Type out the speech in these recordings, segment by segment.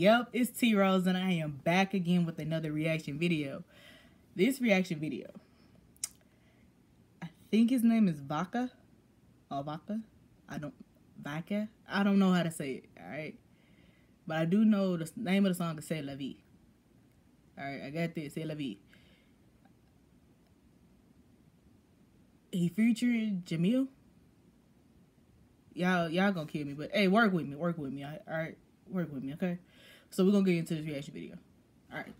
Yep, it's T-Rose and I am back again with another reaction video. This reaction video, I think his name is Vaca or Vaca. Vaca. I don't know how to say it, alright? But I do know the name of the song is C'est La Vie. Alright, I got this, C'est La Vie. He featured Jamil. Y'all gonna kill me, but hey, work with me, alright? Work with me, okay? So we're gonna get into this reaction video. All right.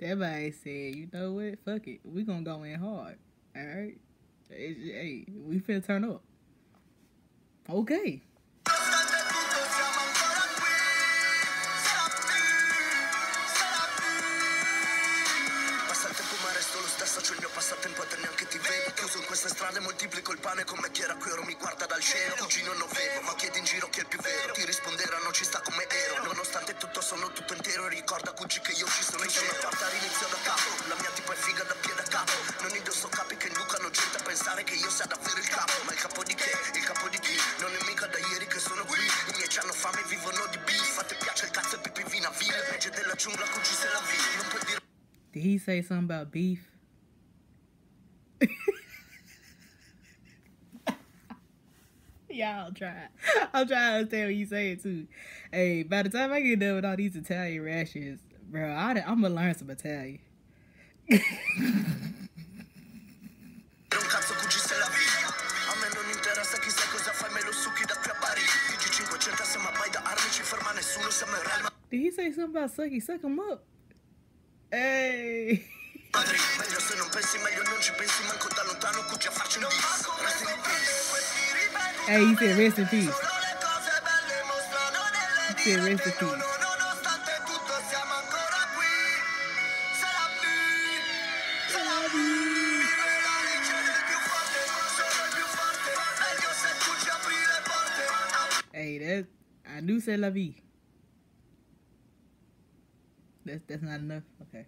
Everybody said, you know what? Fuck it. We gonna go in hard. All right. Hey, we finna turn up. Okay. Did he say something about beef? Y'all try. I'm trying to understand what you saying too. Hey, by the time I get done with all these Italian rashes, bro, I'm gonna learn some Italian. Did he say something about sucky? Suck him up. Hey. Hey, he said rest in peace. He said rest in peace. Hey, I knew C'est La Vie. That's not enough? Okay.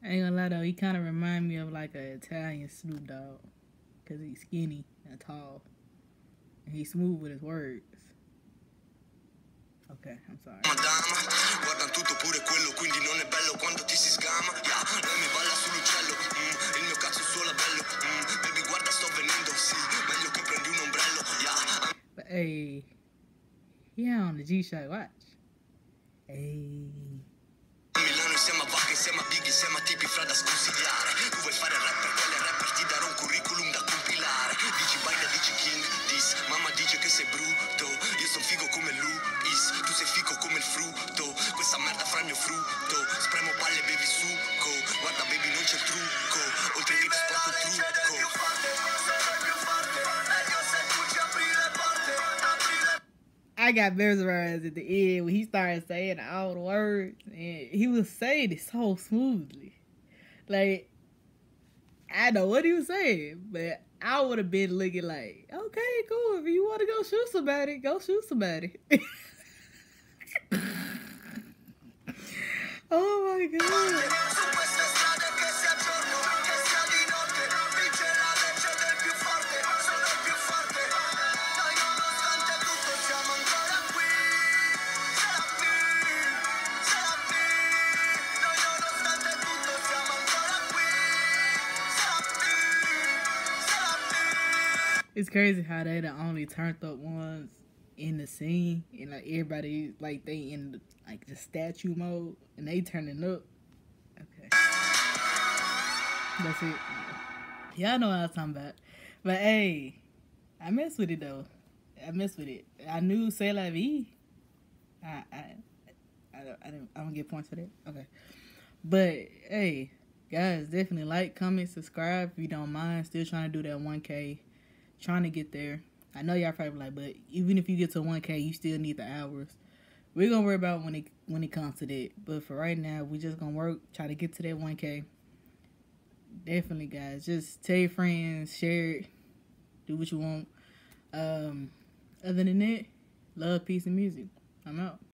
I ain't gonna lie though, he kind of remind me of like an Italian Snoop Dogg, cause he's skinny and tall, and he's smooth with his words. Okay, I'm sorry. But hey, yeah, on the G-Shock watch. Hey. I got mesmerized at the end when he started saying all the words, and he was saying it so smoothly. Like, I know what he was saying, but I would have been looking like, okay, cool. If you want to go shoot somebody, go shoot somebody. Oh my God. It's crazy how they the only turned up ones in the scene, and like everybody like they in the, like the statue mode and they turning up. Okay, that's it. Y'all know what I'm talking about. But hey, I messed with it though. I messed with it. I knew C'est La Vie. I don't get points for that. Okay, but hey, guys, definitely like, comment, subscribe if you don't mind. Still trying to do that 1K. Trying to get there. I know y'all probably like, but even if you get to 1K, you still need the hours. We're gonna worry about when it comes to that. But for right now, we just gonna work, try to get to that 1K. Definitely, guys. Just tell your friends, share it, do what you want. Other than that, love, peace, and music. I'm out.